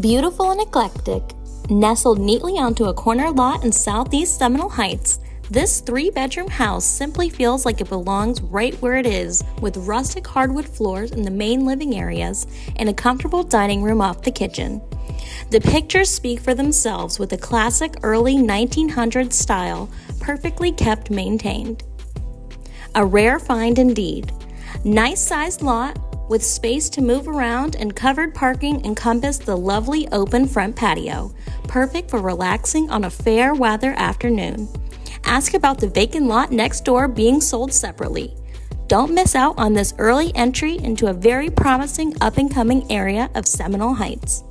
Beautiful and eclectic, nestled neatly onto a corner lot in southeast Seminole Heights, this three-bedroom house simply feels like it belongs right where it is, with rustic hardwood floors in the main living areas and a comfortable dining room off the kitchen. The pictures speak for themselves with a classic early 1900s style, perfectly kept maintained. A rare find indeed. Nice-sized lot with space to move around and covered parking encompassed the lovely open front patio, perfect for relaxing on a fair weather afternoon. Ask about the vacant lot next door being sold separately. Don't miss out on this early entry into a very promising up-and-coming area of Seminole Heights.